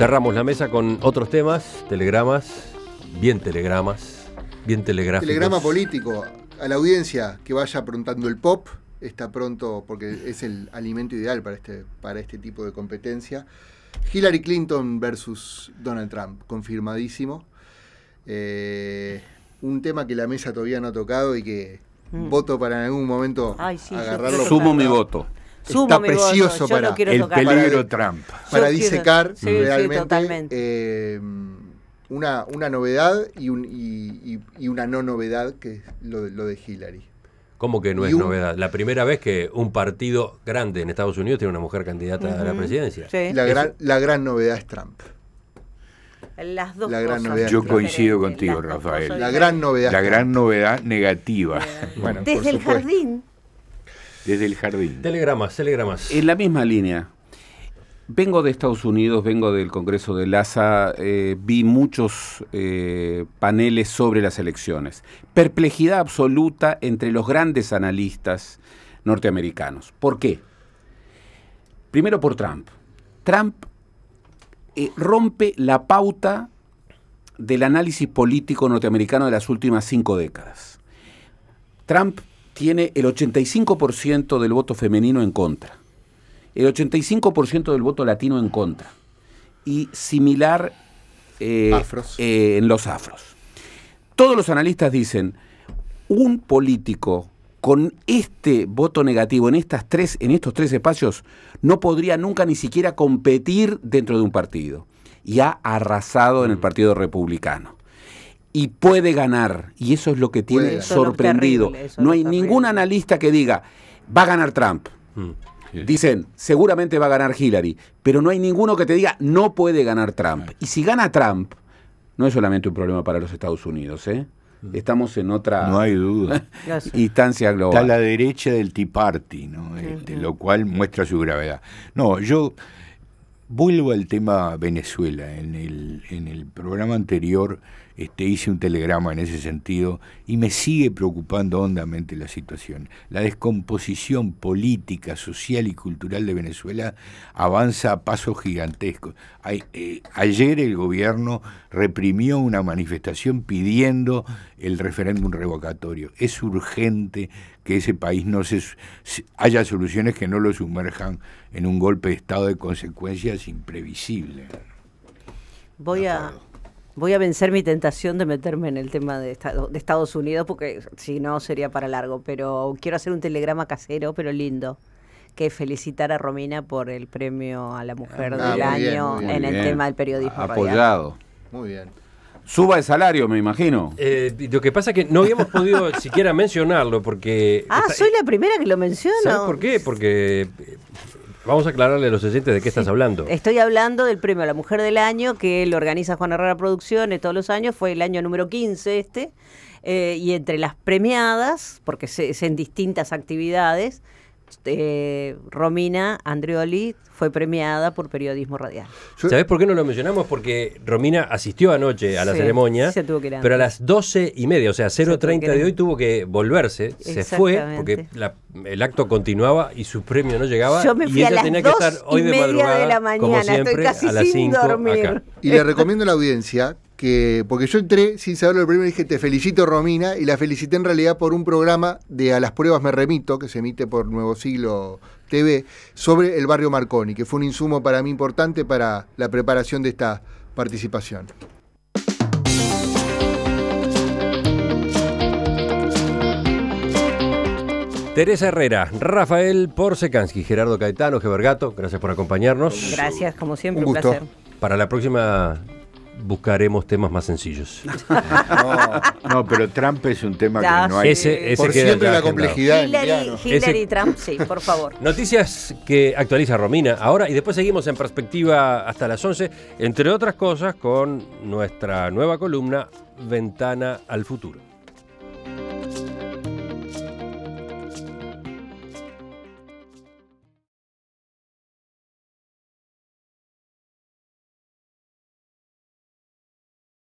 Cerramos la mesa con otros temas, telegramas, bien telegráficos. Telegrama político a la audiencia que vaya aprontando el pop, está pronto porque es el alimento ideal para este tipo de competencia. Hillary Clinton versus Donald Trump, confirmadísimo. Un tema que la mesa todavía no ha tocado y que voto para en algún momento agarrarlo. Sumo mi voto. Está precioso para el peligro Trump. Para disecar realmente una novedad y una no novedad, que es lo de Hillary. ¿Cómo que no es novedad? La primera vez que un partido grande en Estados Unidos tiene una mujer candidata a la presidencia. Sí. La gran novedad es Trump. Las dos cosas. Yo coincido contigo, Rafael. La gran novedad negativa. Bueno, desde el jardín. Desde el jardín. Telegramas. En la misma línea. Vengo de Estados Unidos, vengo del Congreso de LASA, vi muchos paneles sobre las elecciones. Perplejidad absoluta entre los grandes analistas norteamericanos. ¿Por qué? Primero por Trump. Trump rompe la pauta del análisis político norteamericano de las últimas 5 décadas. Trump tiene el 85% del voto femenino en contra. El 85% del voto latino en contra. Y similar en los afros. Todos los analistas dicen, un político con este voto negativo en estos tres espacios no podría nunca ni siquiera competir dentro de un partido. Y ha arrasado en el Partido Republicano. Y puede ganar. Y eso es lo que tiene sorprendido. No hay ningún analista que diga, va a ganar Trump. Dicen, seguramente va a ganar Hillary, pero no hay ninguno que te diga, no puede ganar Trump. Y si gana Trump, no es solamente un problema para los Estados Unidos, ¿eh? Estamos en otra instancia global. Está a la derecha del Tea Party, ¿no? Lo cual muestra su gravedad. No, yo vuelvo al tema Venezuela. En el programa anterior hice un telegrama en ese sentido y me sigue preocupando hondamente la situación. La descomposición política, social y cultural de Venezuela avanza a pasos gigantescos. Ayer el gobierno reprimió una manifestación pidiendo el referéndum revocatorio. Es urgente que ese país no haya soluciones que no lo sumerjan en un golpe de estado de consecuencias imprevisibles. Voy a vencer mi tentación de meterme en el tema de Estados Unidos, porque si no sería para largo, pero quiero hacer un telegrama casero, pero lindo, que felicitar a Romina por el premio a la mujer del año en el tema del periodismo apoyado. Muy bien. Suba el salario, me imagino. Lo que pasa es que no habíamos podido siquiera mencionarlo porque... soy la primera que lo menciono. ¿Sabes por qué? Porque... vamos a aclararle a los oyentes de qué estás hablando. Estoy hablando del premio a la mujer del año que lo organiza Juan Herrera Producciones todos los años. Fue el año número 15 este. Y entre las premiadas, porque es en distintas actividades, Romina Andreoli fue premiada por periodismo radial. ¿Sabés por qué no lo mencionamos? Porque Romina asistió anoche a la ceremonia, pero a las 12:30, o sea, 0:30 de hoy tuvo que volverse, se fue porque el acto continuaba y su premio no llegaba. Yo me fui y ella tenía que estar hoy de madrugada, de la mañana, como siempre, estoy casi a las 5 acá. Y le recomiendo a la audiencia que, porque yo entré sin saberlo el primero y dije, te felicito Romina, y la felicité en realidad por un programa de A las Pruebas Me Remito, que se emite por Nuevo Siglo TV, sobre el barrio Marconi, que fue un insumo para mí importante para la preparación de esta participación. Teresa Herrera, Rafael Porzecanski, Gerardo Caetano, Hebert Gatto, gracias por acompañarnos. Gracias, como siempre, un placer. Para la próxima... buscaremos temas más sencillos. No, pero Trump es un tema que no hay. Ese por siempre la complejidad. Hillary Trump, sí, por favor. Noticias que actualiza Romina ahora y después seguimos en perspectiva hasta las 11, entre otras cosas con nuestra nueva columna Ventana al Futuro.